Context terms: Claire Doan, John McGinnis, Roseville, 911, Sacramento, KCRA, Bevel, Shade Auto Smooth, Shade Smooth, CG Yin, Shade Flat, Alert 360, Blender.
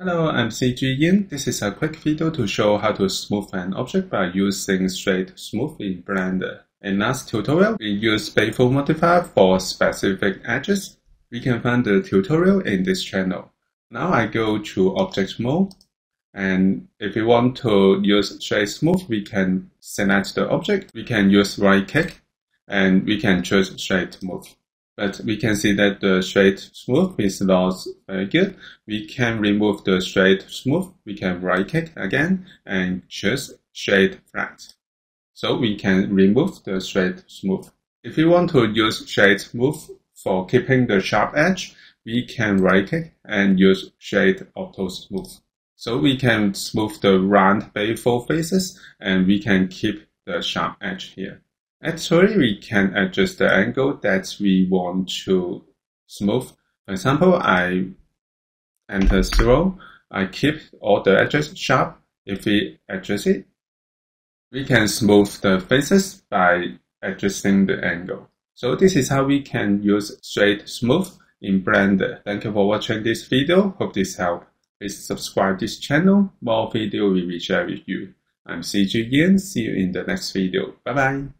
Hello, I'm CG Yin. This is a quick video to show how to smooth an object by using Shade Smooth in Blender. In last tutorial, we used Bevel modifier for specific edges. We can find the tutorial in this channel. Now I go to Object Mode, and if we want to use Shade Smooth, we can select the object. We can use right click, and we can choose Shade Smooth. But we can see that the Shade Smooth is not very good. We can remove the Shade Smooth. We can right-click again and choose Shade Flat. So we can remove the Shade Smooth. If we want to use Shade Smooth for keeping the sharp edge, we can right-click and use Shade Auto Smooth. So we can smooth the round bevel faces and we can keep the sharp edge here. Actually, we can adjust the angle that we want to smooth. For example, I enter 0. I keep all the edges sharp. If we adjust it, we can smooth the faces by adjusting the angle. So this is how we can use Shade Smooth in Blender. Thank you for watching this video. Hope this helped. Please subscribe this channel. More video will be shared with you. I'm CG Yin. See you in the next video. Bye bye.